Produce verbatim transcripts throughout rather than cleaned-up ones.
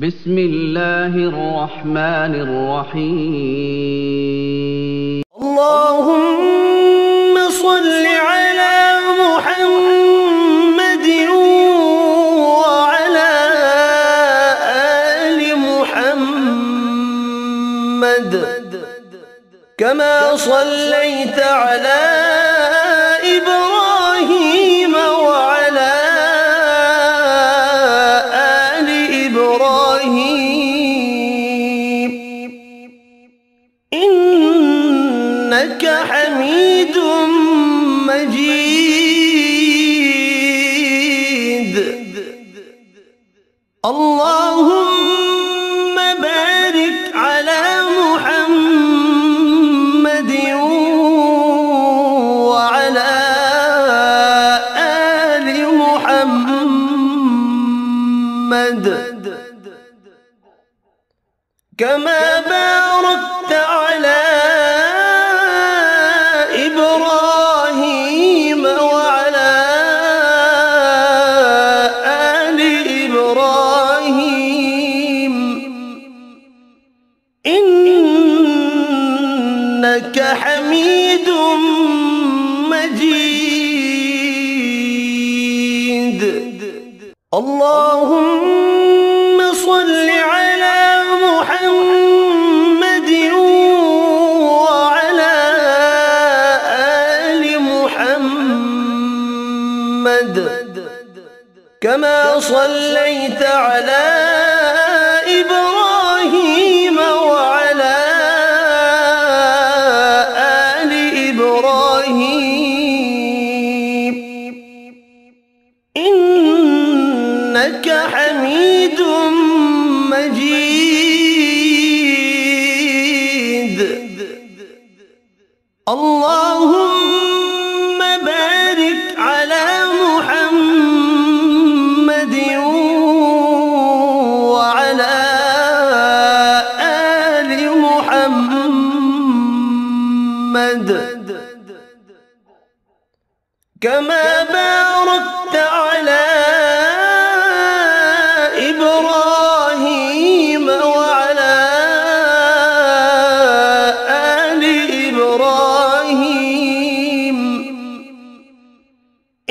بسم الله الرحمن الرحيم. اللهم صل على محمد وعلى آل محمد كما صليت على إبراهيم وعلى آل إبراهيم إنك حميد مجيد. اللهم بارك على محمد وعلى آل محمد كما باركت على إبراهيم وعلى آل إبراهيم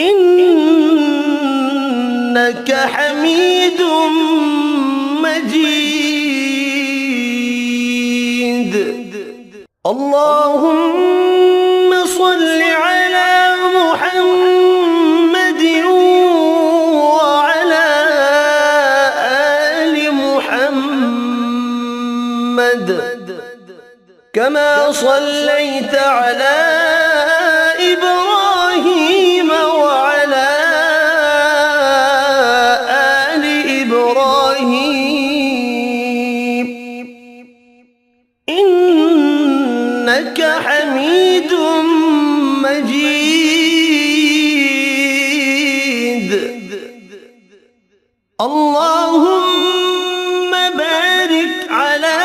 إنك حميد مجيد. اللهم صل على محمد وعلى آل محمد كما صليت على إبراهيم وعلى آل إبراهيم إنك حميد مجيد. اللهم بارك على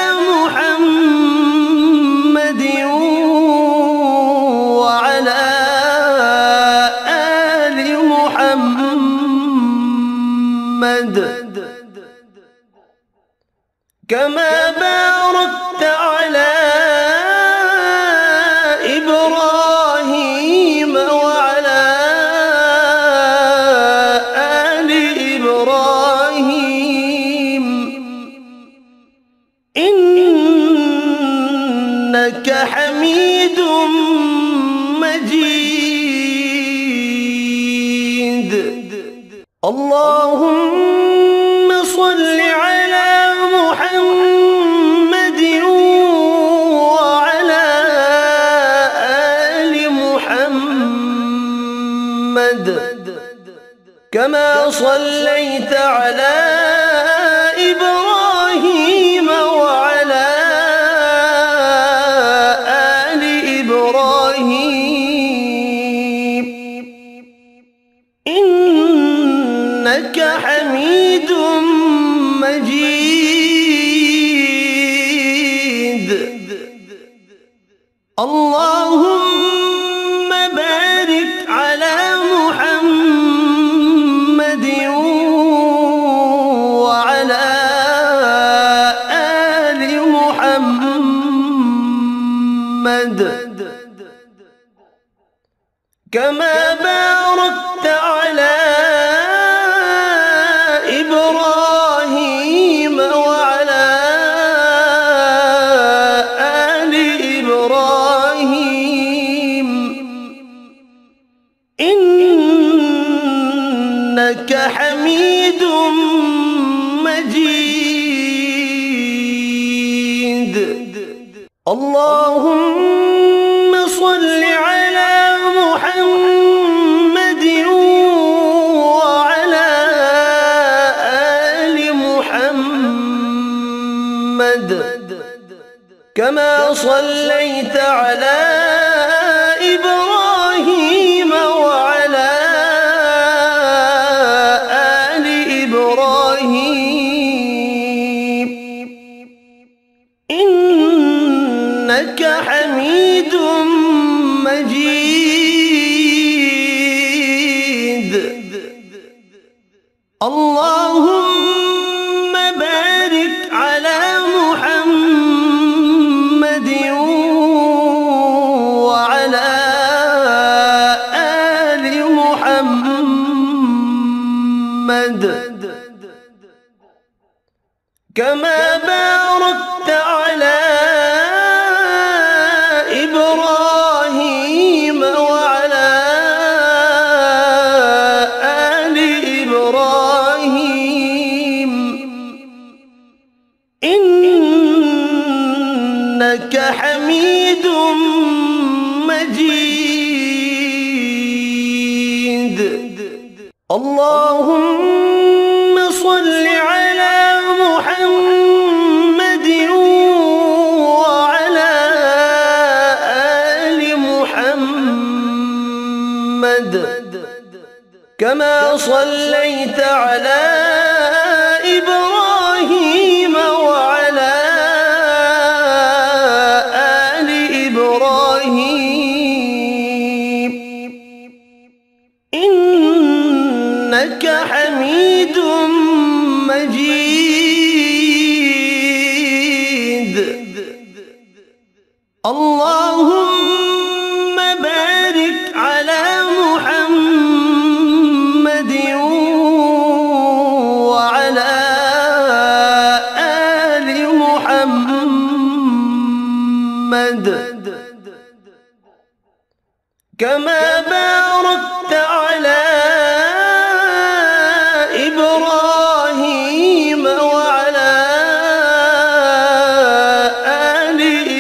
محمد وعلى آل محمد كما باركت على إبراهيم وعلى آل إبراهيم إنك حميد مجيد. اللهم صل على محمد وعلى آل محمد كما صليت على إبراهيم وعلى آل إبراهيم إنك حميد مجيد. اللهم بارك على محمد وعلى آل محمد كما باركت على إبراهيم وعلى آل إبراهيم إنك حميد مجيد. اللهم صل على محمد وعلى آل محمد كما صليت على إبراهيم وعلى آل إبراهيم إنك حميد مجيد. اللهم بارك على محمد وعلى مجيد. اللهم صل على محمد وعلى آل محمد كما صليت على إبراهيم وعلى آل إبراهيم إنك حميد مجيد. اللهم بارك على محمد وعلى آل محمد كما باركت على إبراهيم وعلى آل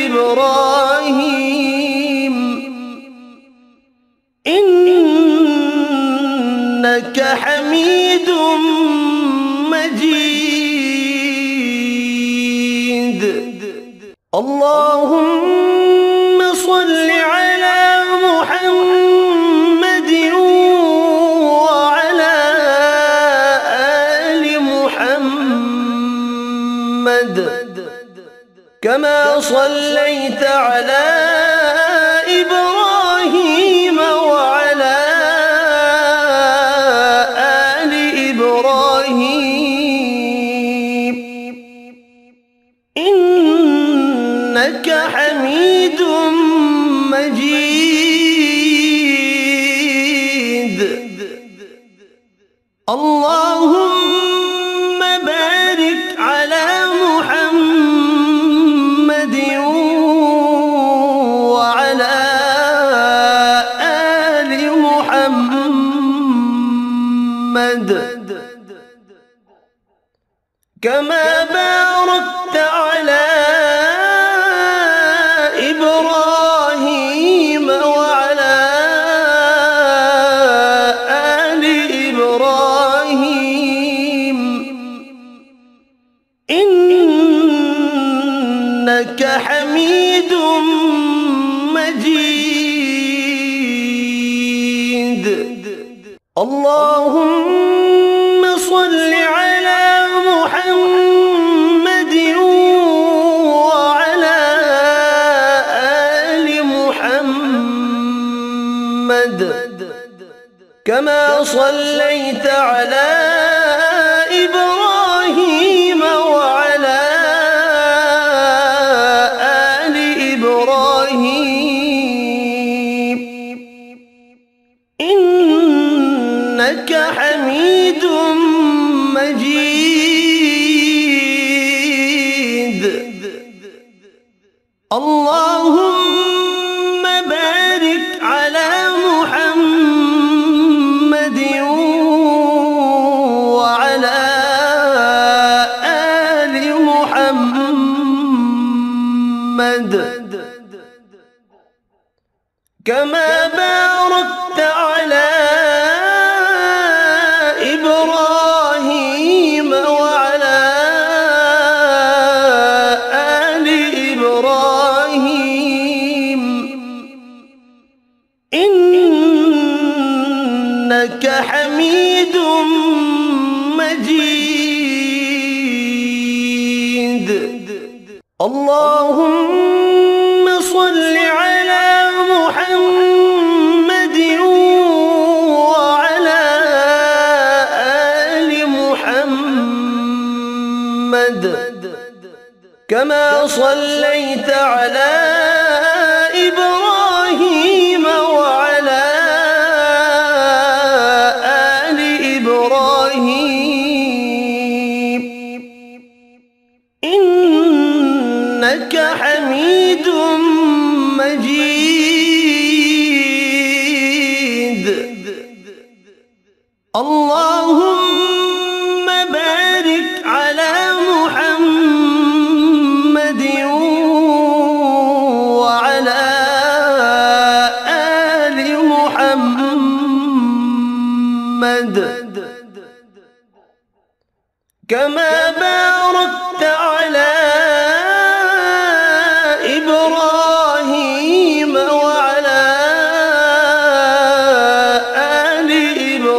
إبراهيم إنك حميد مجيد. اللهم صل على محمد وعلى آل محمد كما صليت على إبراهيم وعلى آل إبراهيم إنك حميد مجيد. اللهم بارك على محمد وعلى آل محمد كما باركت على إنك حميد مجيد. اللهم صل على محمد وعلى آل محمد كما صليت على إبراهيم وعلى إنك حميد مجيد. اللهم بارك على محمد وعلى آل محمد كما باركت على إبراهيم وعلى آل إبراهيم إنك حميد مجيد. اللهم صل على محمد وعلى آل محمد كما صليت على إبراهيم وعلى آل إبراهيم إنك حميد مجيد. اللهم بارك على محمد وعلى آل كما باركت على إبراهيم وعلى آل إبراهيم إنك حميد مجيد. اللهم صل على محمد وعلى آل محمد كما صليت على إبراهيم وعلى آل إبراهيم إنك حميد مجيد. اللهم بارك على محمد وعلى آل محمد كما باركت على إبراهيم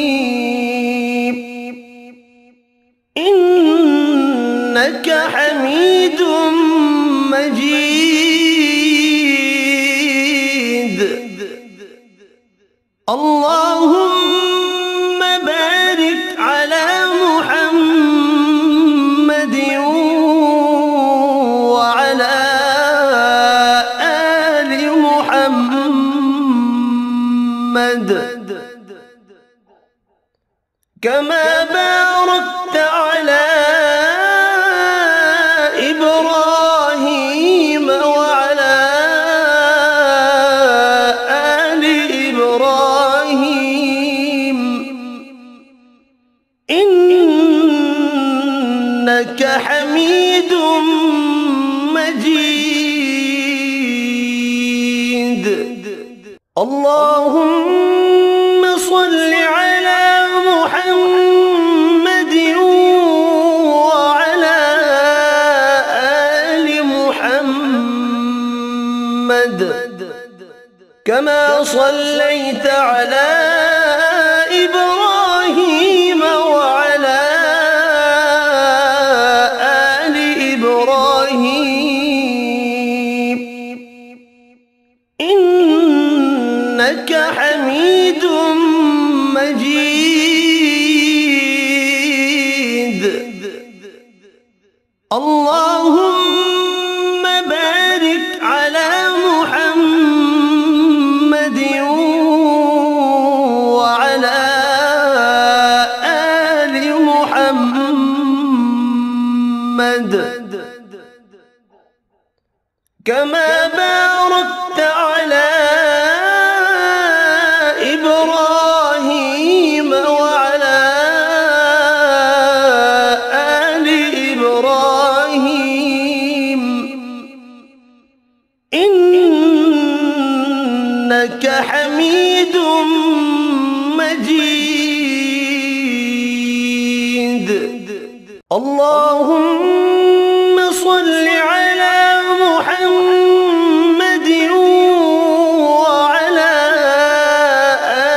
وعلى آل إبراهيم إنك حميد مجيد. اللهم صل على محمد وعلى آل محمد كما صليت على إبراهيم وعلى آل إبراهيم إنك حميد مجيد. اللهم بارك على محمد وعلى آل محمد كما باركت على إبراهيم وعلى آل إبراهيم إنك حميد مجيد. اللهم صل على محمد وعلى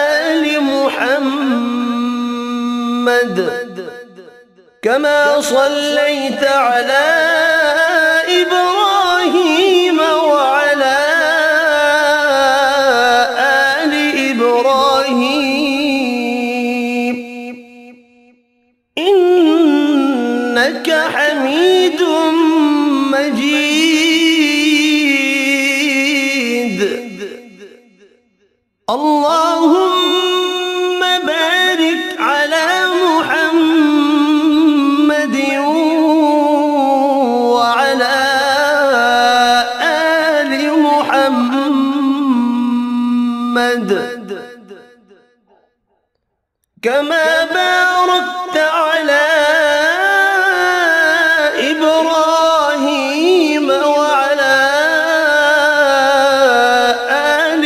آل محمد كما صليت على إبراهيم وعلى آل إبراهيم إنك حميد مجيد. اللهم بارك على محمد وعلى آل محمد كما باركت على إبراهيم وعلى آل إبراهيم إنك حميد مجيد. اللهم صل على محمد وعلى آل محمد كما صليت على إبراهيم وعلى آل إبراهيم إنك حميد مجيد. اللهم بارك على محمد وعلى آل محمد كما باركت على إبراهيم وعلى آل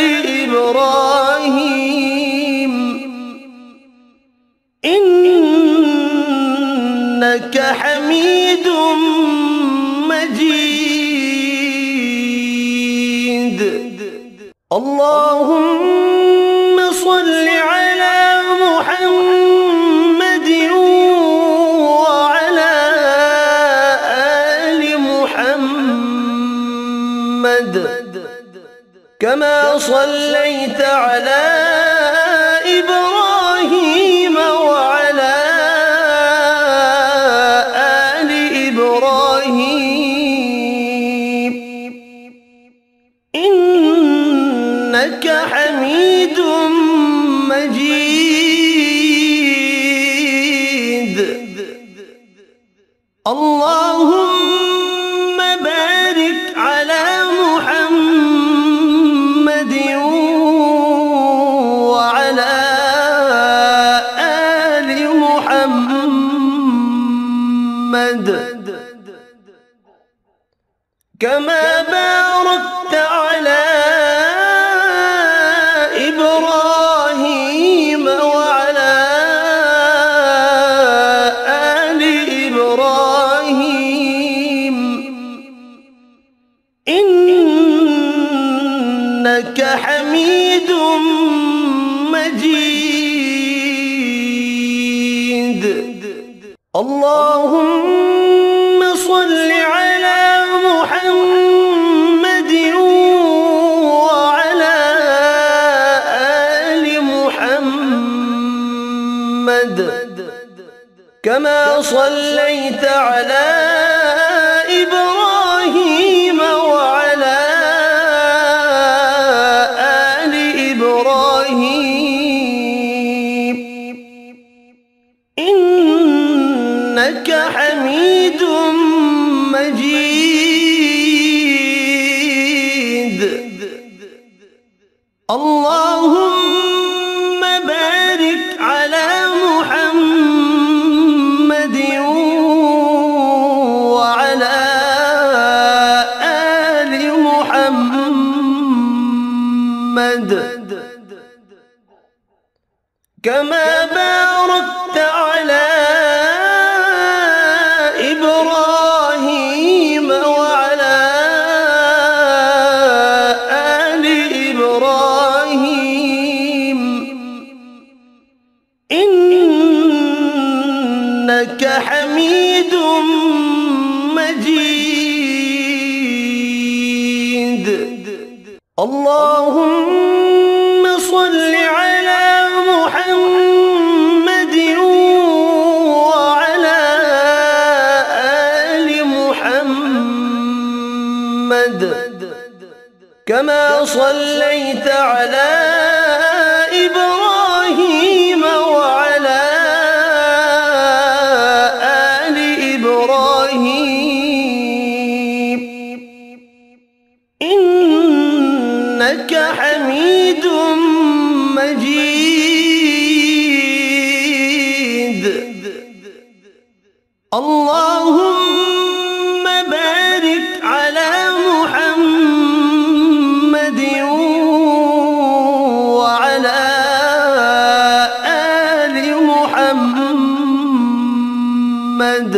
إبراهيم إنك حميد مجيد. اللهم صل على محمد وعلى آل محمد كما صليت على إبراهيم وعلى آل إبراهيم إنك حميد مجيد. اللهم بارك على محمد وعلى آل محمد كما باركت على إبراهيم وعلى آل إبراهيم إنك حميد مجيد. اللهم صل على محمد وعلى آل محمد كما صليت على إبراهيم وعلى آل إبراهيم إنك حميد مجيد. اللهم بارك على محمد وعلى آل محمد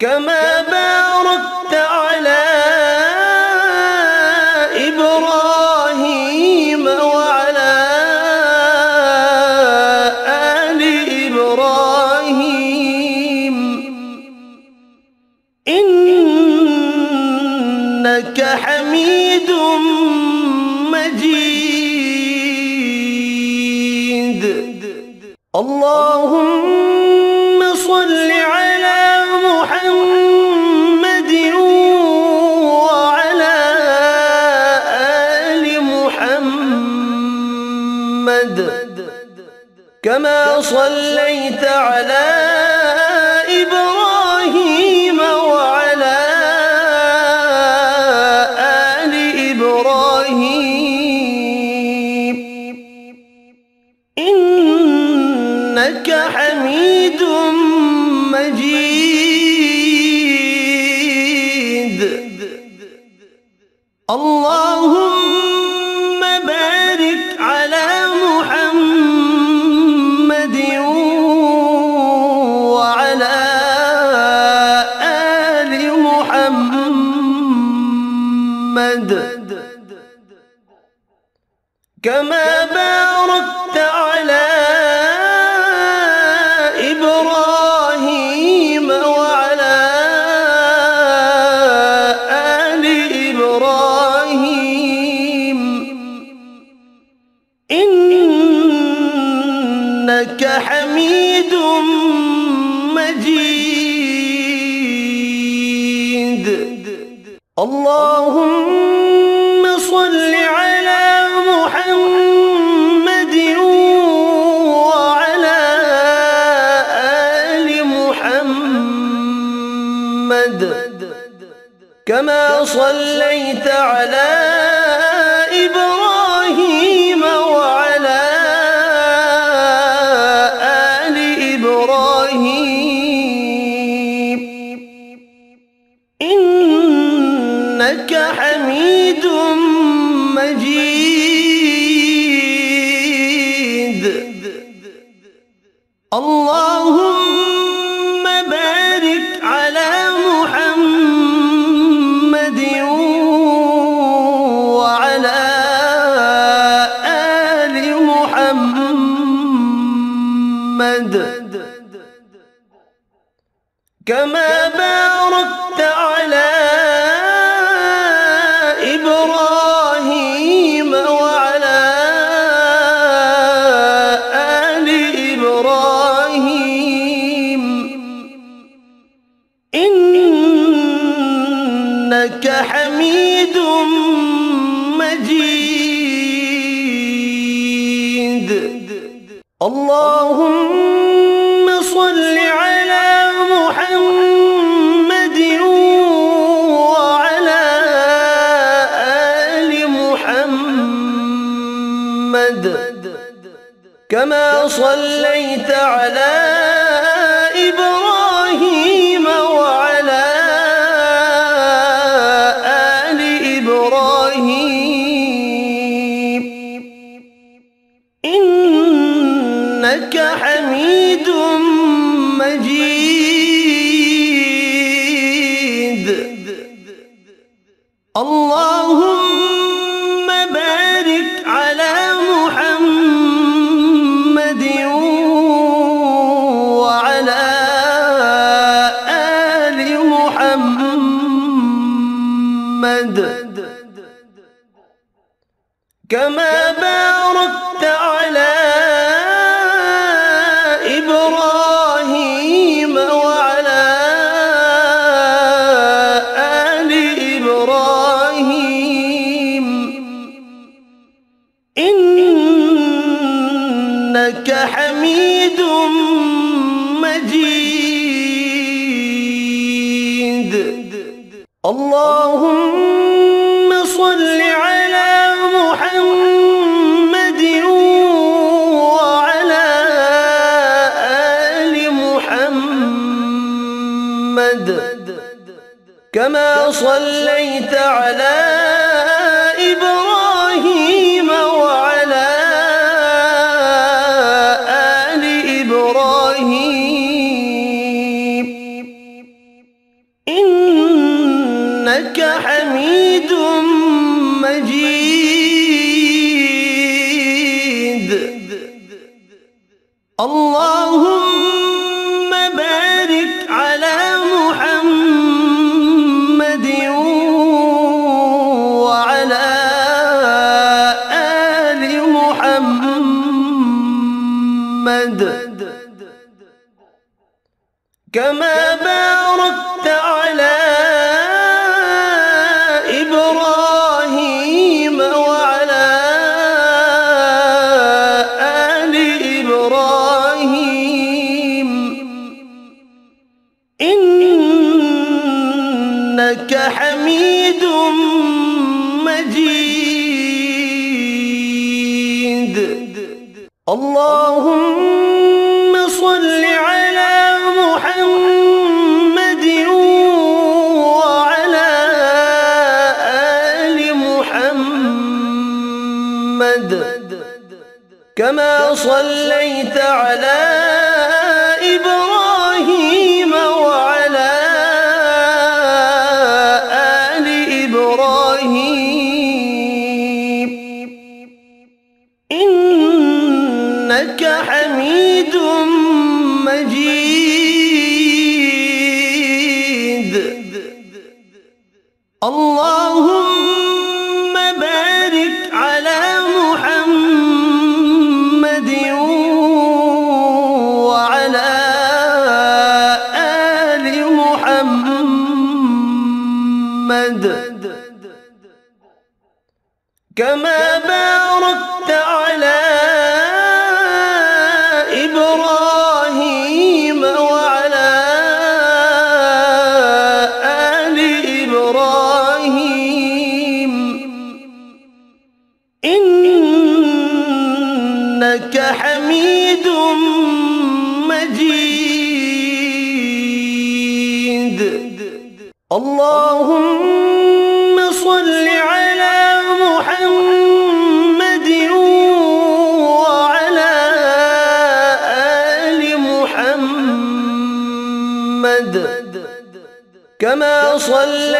كما باركت على إبراهيم وعلى آل إبراهيم إنك حميد مجيد. اللهم صل على محمد وعلى آل محمد كما صليت على إبراهيم وعلى آل إبراهيم إنك حميد مجيد. اللهم بارك على محمد وعلى آل محمد كما باركت على إبراهيم وعلى آل إبراهيم إنك حميد مجيد. اللهم كما صليت على إبراهيم وعلى آل إبراهيم إنك حميد مجيد. اللهم بارك على محمد وعلى آل محمد كما باركت على إبراهيم وعلى آل إبراهيم إنك حميد مجيد. اللهم صل على محمد وعلى آل محمد كما صليت على إبراهيم وعلى آل إبراهيم إنك حميد مجيد. اللهم بارك على محمد وعلى آل محمد كما باركت على إبراهيم وعلى آل إبراهيم إنك حميد مجيد. اللهم صل على محمد وعلى آل محمد كما صليت على إبراهيم وعلى آل إبراهيم إنك حميد مجيد. اللهم بارك على محمد وعلى آل محمد كما باركت على إبراهيم وعلى آل إبراهيم إنك حميد مجيد. اللهم صل على محمد وعلى آل محمد كما صليت على إبراهيم وعلى آل إبراهيم إنك حميد مجيد. اللهم بارك على محمد اللهم صل على محمد وعلى آل محمد كما صليت على إبراهيم وعلى آل إبراهيم إنك حميد مجيد. اللهم بارك على محمد وعلى آل محمد كما باركت على إبراهيم وعلى آل إبراهيم إنك حميد مجيد. اللهم صل على محمد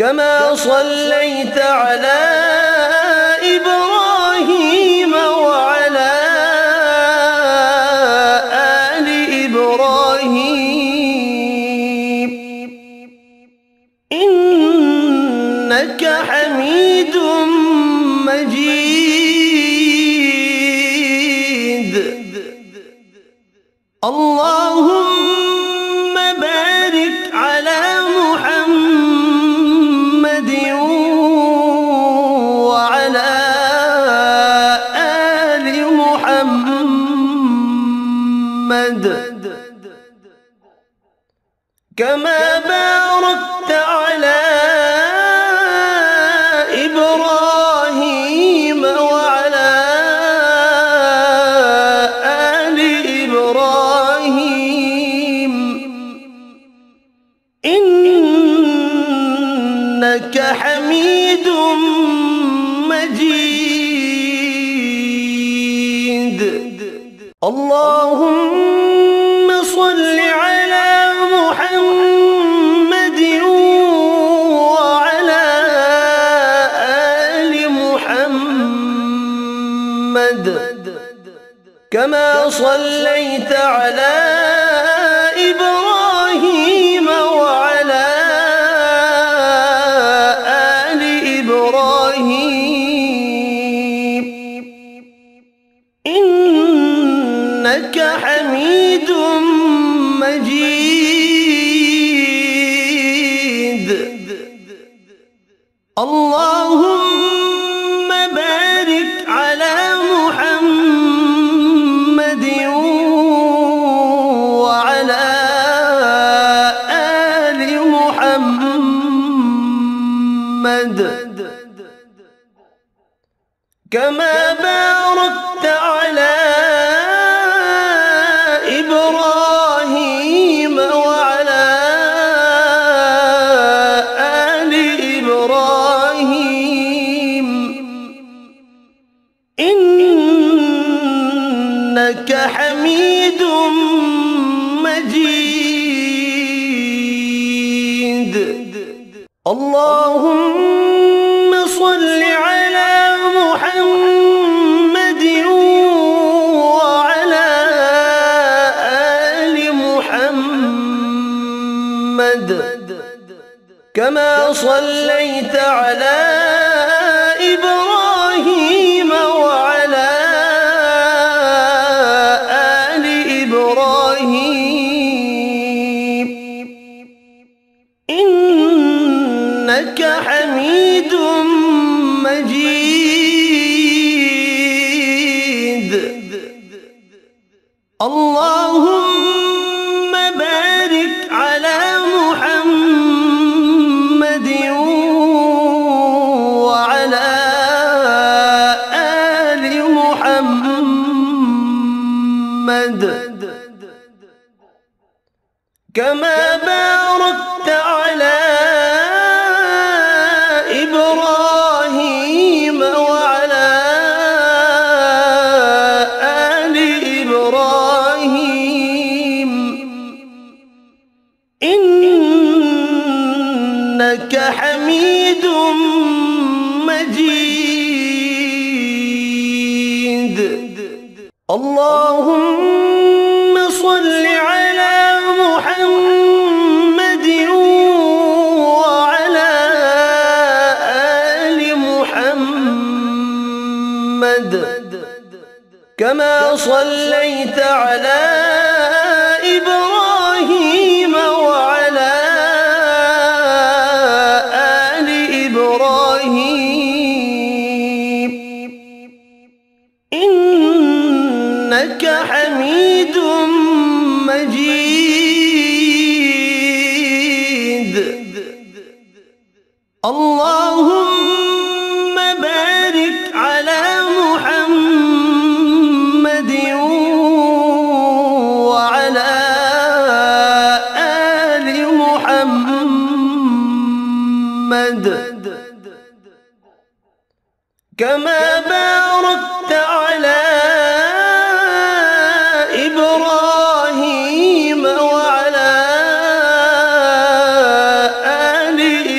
كما صليت على إبراهيم وعلى آل إبراهيم إنك حميد مجيد. اللهم بارك على كما باركت على إبراهيم وعلى آل إبراهيم إنك حميد مجيد. اللهم صل على محمد وعلى آل محمد كما صليت على إبراهيم وعلى آل إبراهيم إنك حميد مجيد. اللهم بارك على محمد وعلى آل محمد كما باركت على إبراهيم وعلى آل إبراهيم إنك حميد مجيد. اللهم صل على محمد وعلى آل محمد كما صليت على إبراهيم وعلى آل إبراهيم إنك حميد مجيد. اللهم بارك على محمد وعلى آل محمد كما باركت على إبراهيم وعلى آل إبراهيم إنك حميد مجيد. اللهم صل على محمد وعلى آل محمد كما صليت على إبراهيم وعلى آل إبراهيم إنك حميد مجيد. اللهم بارك على محمد وعلى آل محمد كما باركت على إبراهيم وعلى آل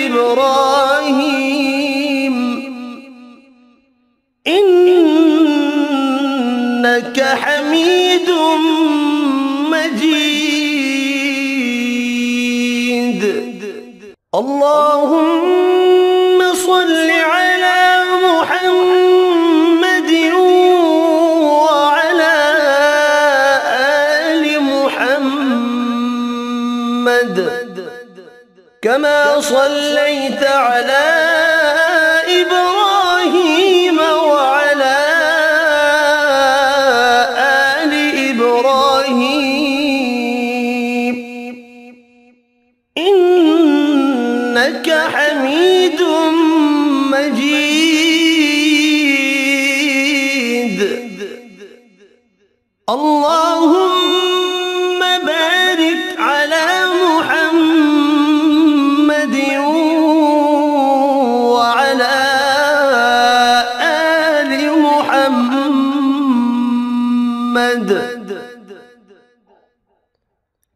إبراهيم إنك حميد مجيد. اللهم صل على محمد وعلى آل محمد كما صليت على إبراهيم وعلى آل إبراهيم إنك حميد مجيد. اللهم بارك على محمد وعلى آل محمد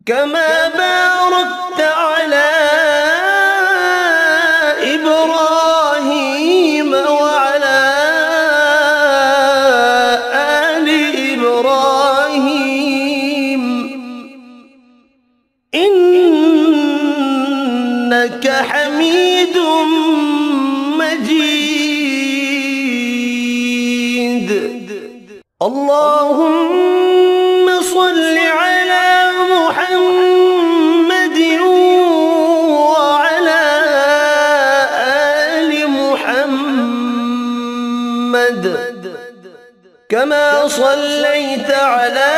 كما باركت على إبراهيم وعلى آل إبراهيم إنك حميد مجيد. اللهم صل على محمد وعلى آل محمد كما صليت على إبراهيم وعلى آل إبراهيم إنك حميد مجيد. اللهم بارك على محمد وعلى آل محمد كما باركت على إبراهيم وعلى آل إبراهيم إنك حميد مجيد. اللهم صل على محمد وعلى آل محمد كما صليت على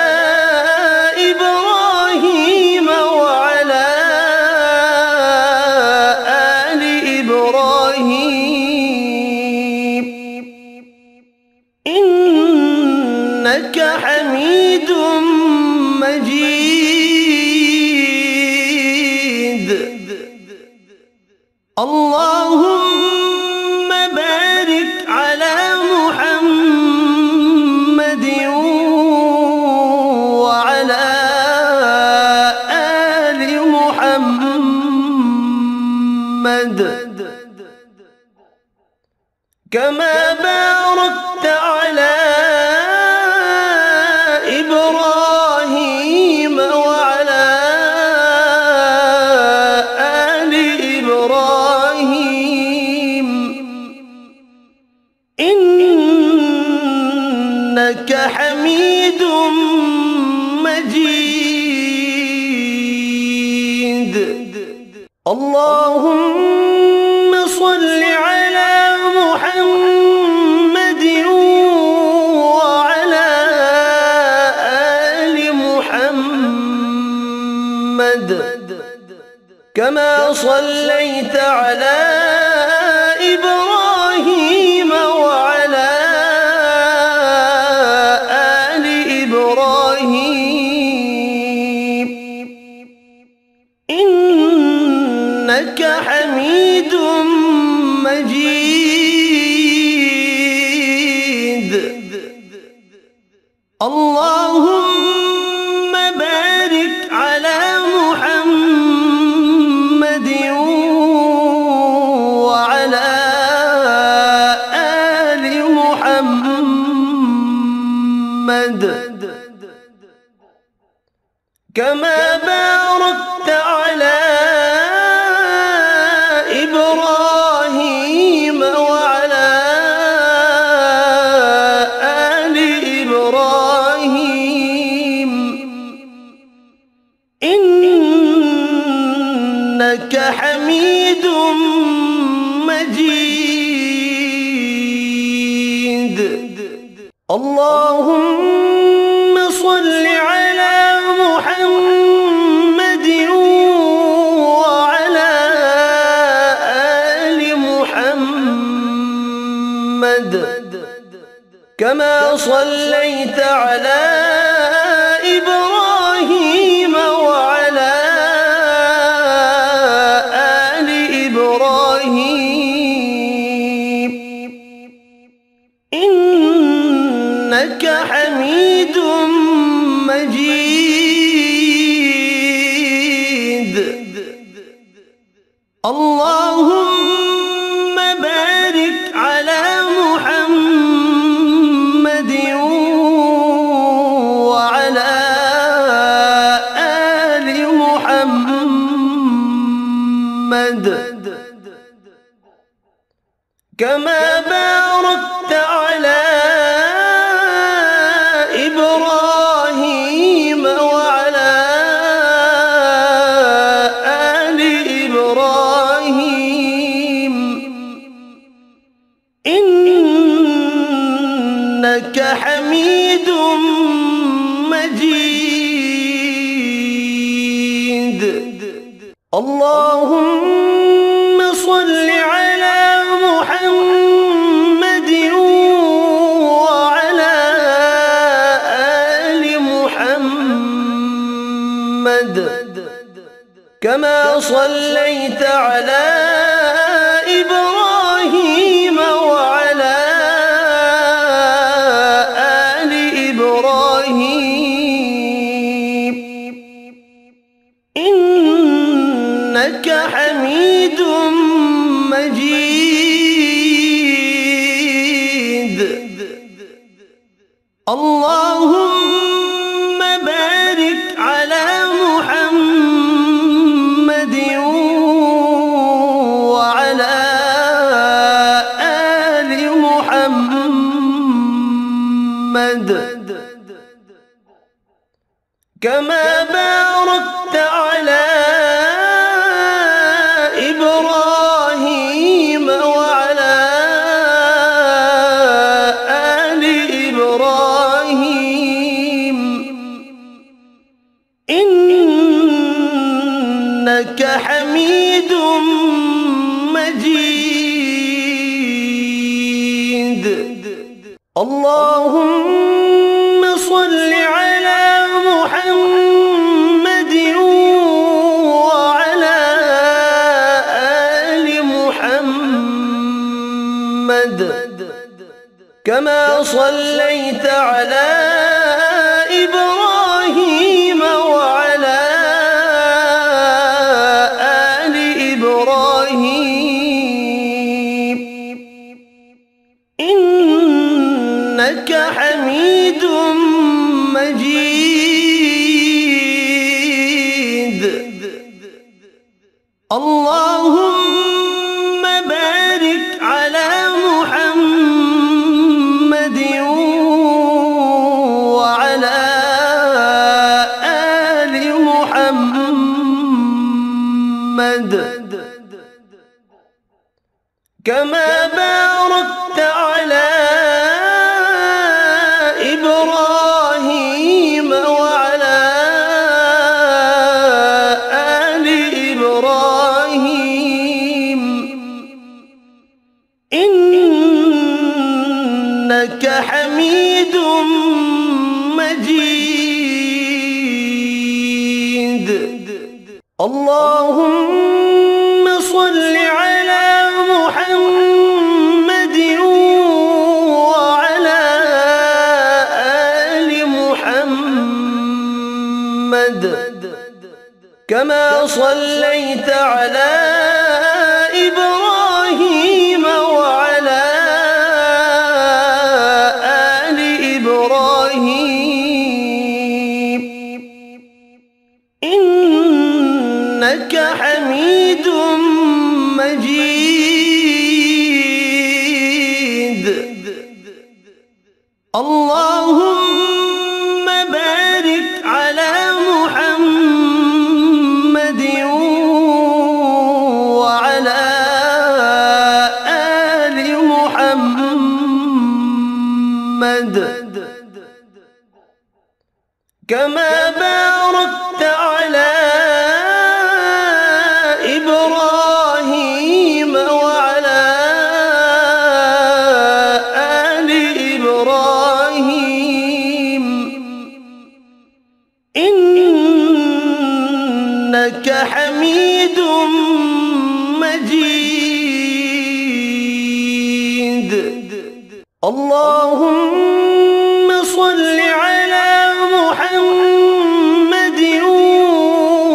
إبراهيم وعلى آل إبراهيم اللهم بارك على محمد وعلى آل محمد كما باركت على إبراهيم وعلى آل إبراهيم إنك حميد مجيد. اللهم صل على محمد وعلى آل محمد كما صليت على إبراهيم وعلى آل إبراهيم إنك حميد مجيد. اللهم بارك على محمد وعلى آل محمد كما باركت على إبراهيم وعلى آل إبراهيم إنك حميد مجيد. اللهم صل على محمد وعلى آل محمد كما صليت على إبراهيم وعلى آل إبراهيم إنك حميد مجيد. اللهم بارك على محمد وعلى آل محمد كما باركت على إبراهيم وعلى آل إبراهيم إنك حميد مجيد. اللهم صل على محمد وعلى آل محمد كما صليت على إبراهيم وعلى آل إبراهيم إنك حميد مجيد. اللهم بارك على محمد وعلى آل محمد كما باركت على إبراهيم وعلى آل إبراهيم إنك حميد مجيد. اللهم صل على محمد وعلى كما صليت على إبراهيم وعلى آل إبراهيم إنك حميد مجيد. اللهم بارك على محمد وعلى آل محمد كما باركت على إبراهيم وعلى آل إبراهيم إنك حميد مجيد. اللهم صل على محمد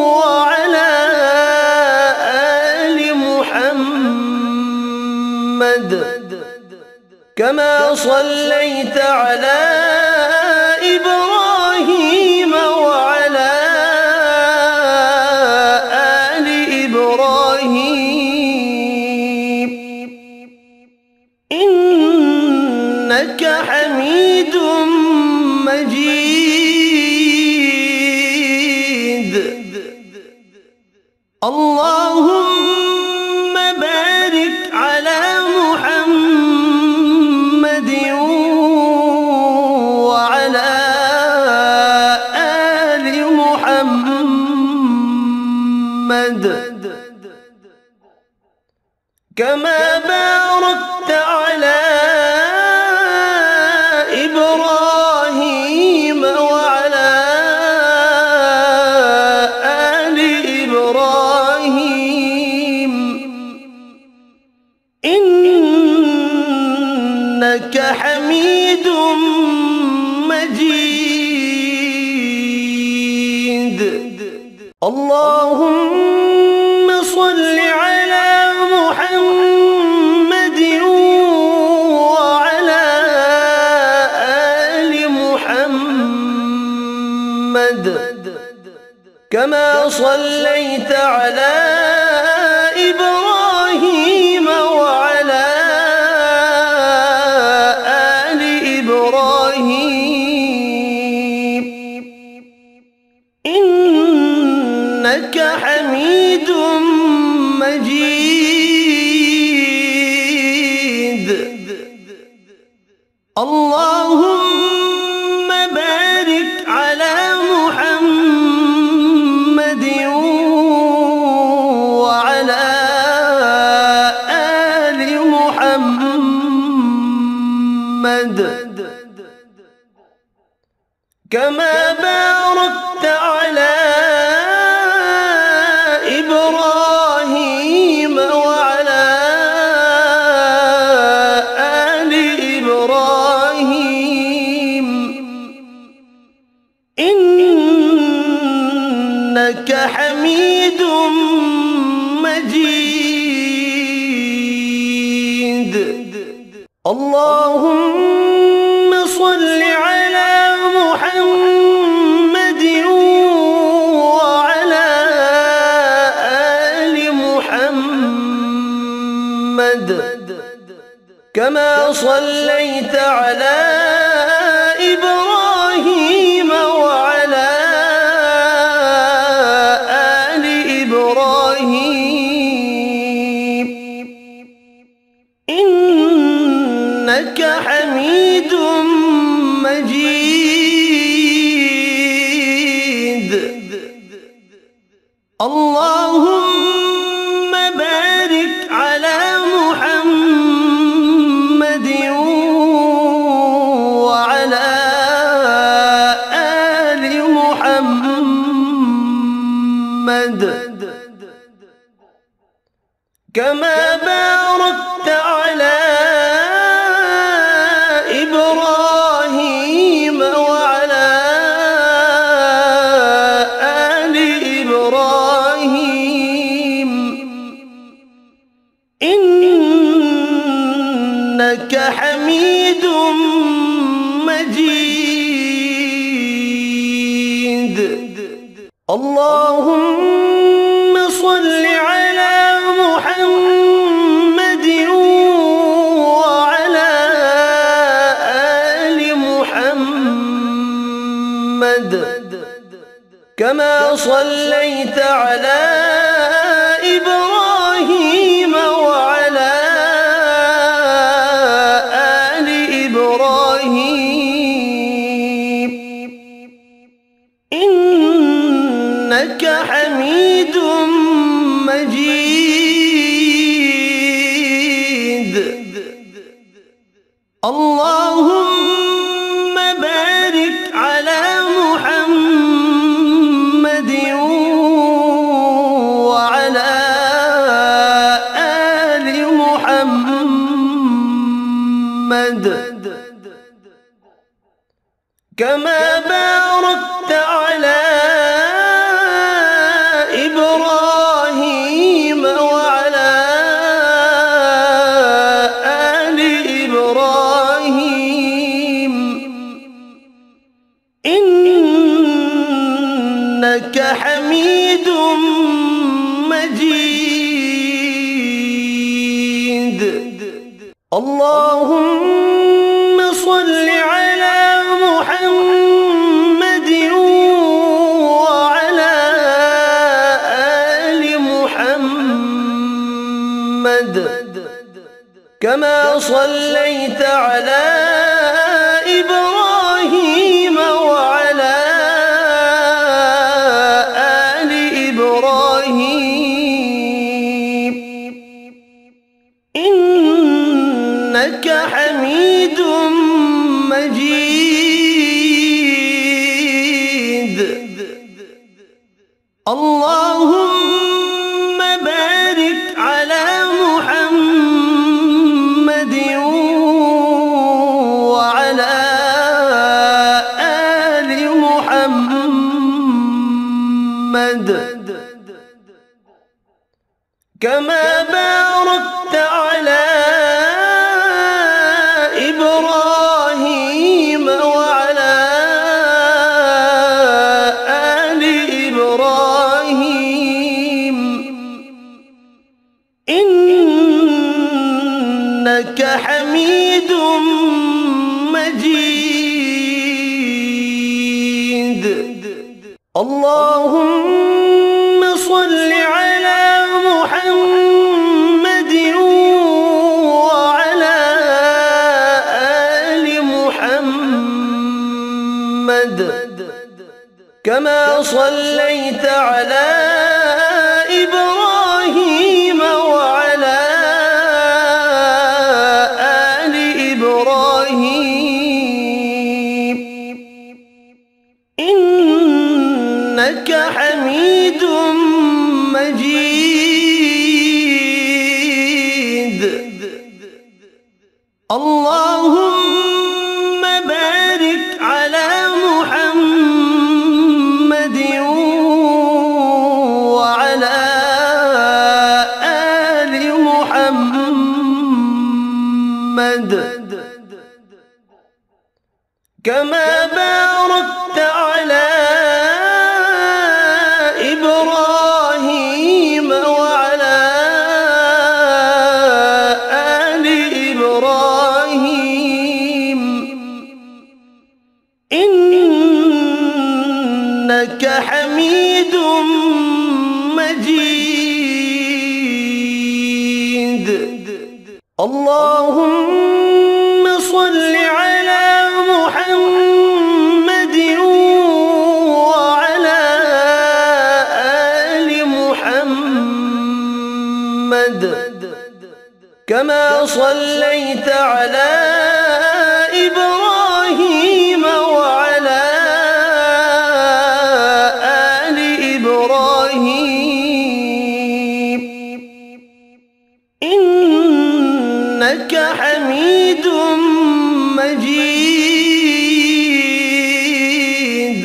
وعلى آل محمد كما صليت على إبراهيم وعلى آل إبراهيم إنك حميد مجيد. اللهم بارك على محمد وعلى آل محمد كما باركت على إبراهيم وعلى آل إبراهيم إنك حميد مجيد. اللهم صل على محمد وعلى آل محمد كما صليت على إبراهيم وعلى آل إبراهيم إنك حميد مجيد. اللهم بارك على محمد وعلى آل محمد كما باركت على إبراهيم وعلى آل إبراهيم إنك حميد مجيد. اللهم صل على محمد وعلى آل محمد كما صليت على إبراهيم وعلى آل إبراهيم إنك حميد مجيد. اللهم بارك على محمد وعلى آل محمد كما باركت على إبراهيم وعلى آل إبراهيم اللهم صل على محمد وعلى آل محمد كما صليت على إبراهيم وعلى آل إبراهيم إنك حميد مجيد. اللهم بارك على محمد وعلى آل محمد كما باركت على إبراهيم وعلى آل إبراهيم إنك حميد مجيد. اللهم صل على محمد كما صليت على إبراهيم وعلى آل إبراهيم إنك حميد مجيد. اللهم بارك على كما باركت على إبراهيم وعلى آل إبراهيم إنك حميد مجيد. اللهم صل على محمد وعلى آل محمد كما صليت على إبراهيم وعلى آل إبراهيم إنك حميد مجيد. اللهم بارك على محمد وعلى آل محمد كما باركت على إبراهيم وعلى آل إبراهيم إنك حميد مجيد. اللهم صل على محمد وعلى آل محمد كما صليت على إبراهيم وعلى آل إبراهيم إنك حميد مجيد. اللهم بارك على محمد وعلى آل محمد كما باركت على إبراهيم وعلى آل إبراهيم إنك حميد مجيد. اللهم صل على محمد وعلى آل محمد كما صليت على إبراهيم وعلى آل إبراهيم إنك حميد مجيد.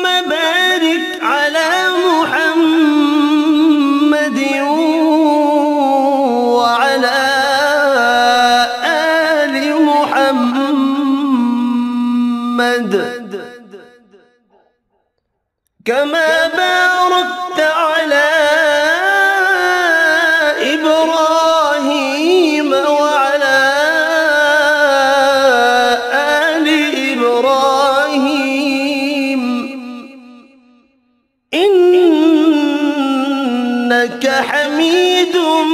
اللهم بارك على محمد وعلى آل محمد كما باركت على إبراهيم وعلى آل إبراهيم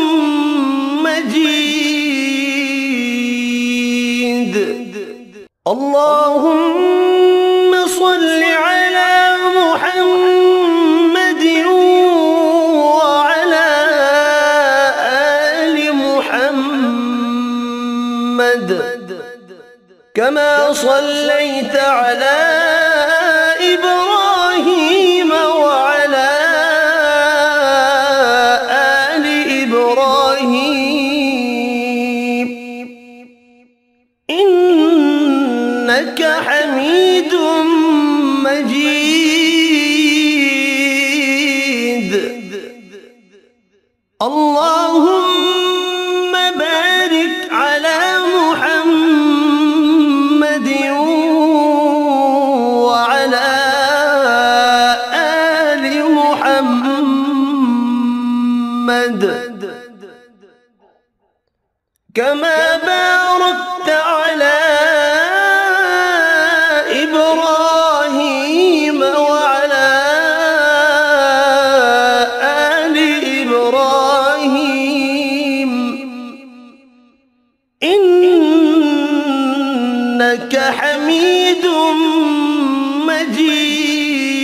إنك حميد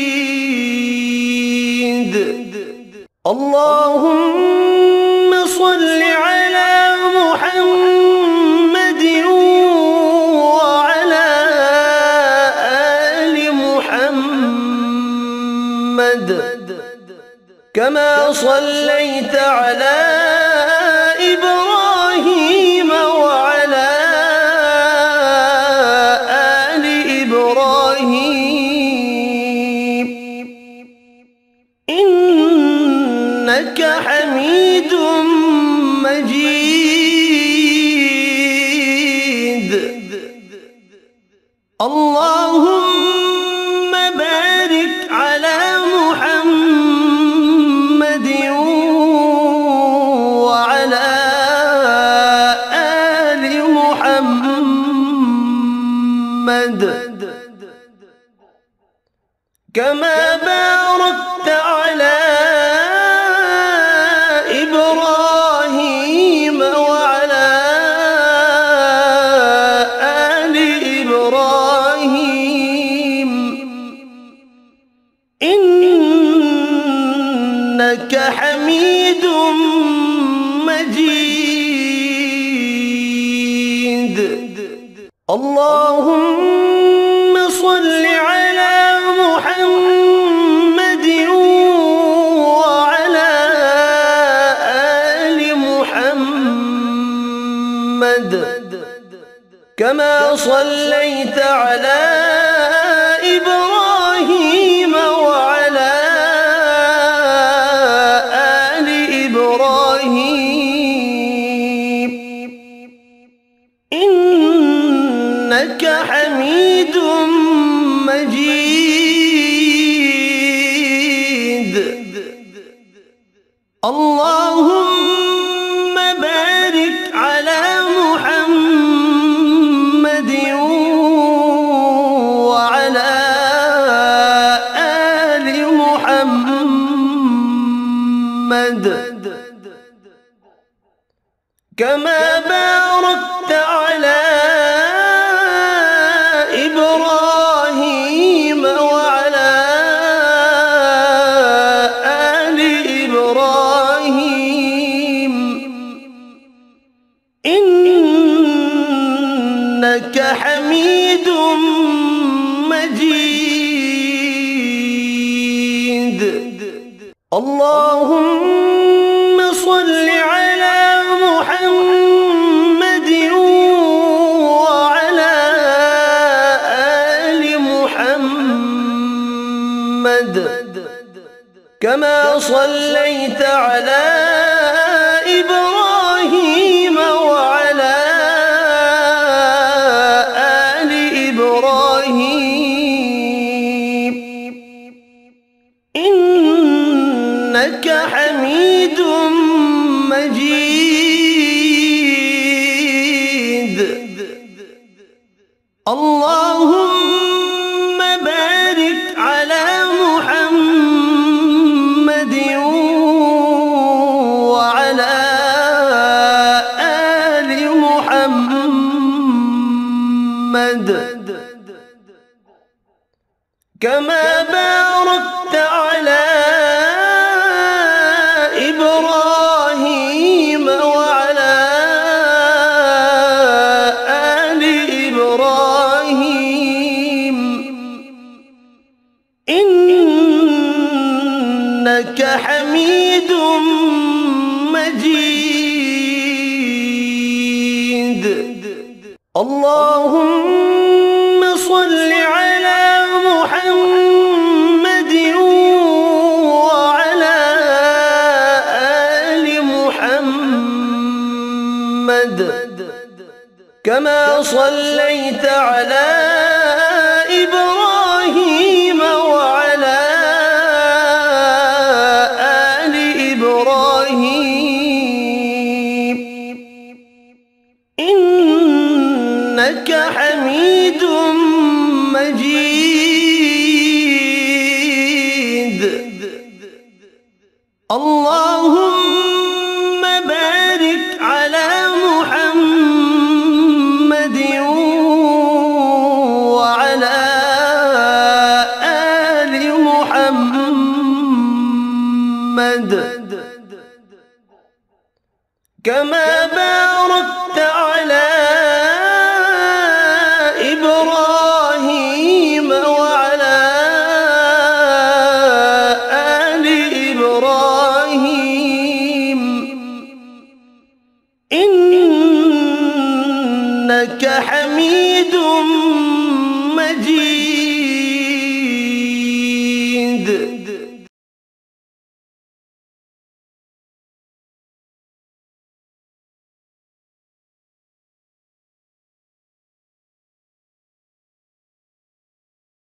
مجيد. اللهم صل على محمد وعلى آل محمد كما صليت على إبراهيم وعلى آل إبراهيم إنك حميد مجيد. اللهم بارك على محمد وعلى آل محمد كما باركت على إبراهيم وعلى آل إبراهيم إنك حميد مجيد. اللهم صل على محمد وعلى آل محمد كما صليت على إبراهيم وعلى آل إبراهيم إنك حميد مجيد. اللهم بارك على محمد وعلى آل محمد كما باركت على إبراهيم وعلى آل إبراهيم إنك حميد مجيد. اللهم صل على محمد وعلى آل محمد كما صليت على إبراهيم وعلى آل إبراهيم اللهم بارك على محمد وعلى آل محمد كما باركت على إنك حميد مجيد. اللهم صل على محمد وعلى آل محمد كما صليت على إبراهيم وعلى آل إبراهيم إنك حميد مجيد. اللهم بارك على محمد وعلى آل محمد كما باركت على إبراهيم وعلى آل إبراهيم إنك حميد مجيد. اللهم صل على محمد وعلى آل محمد كما صليت على إبراهيم وعلى آل إبراهيم إنك حميد مجيد. اللهم بارك على محمد وعلى آل محمد كما باركت على إبراهيم وعلى آل إبراهيم إنك حميد مجيد.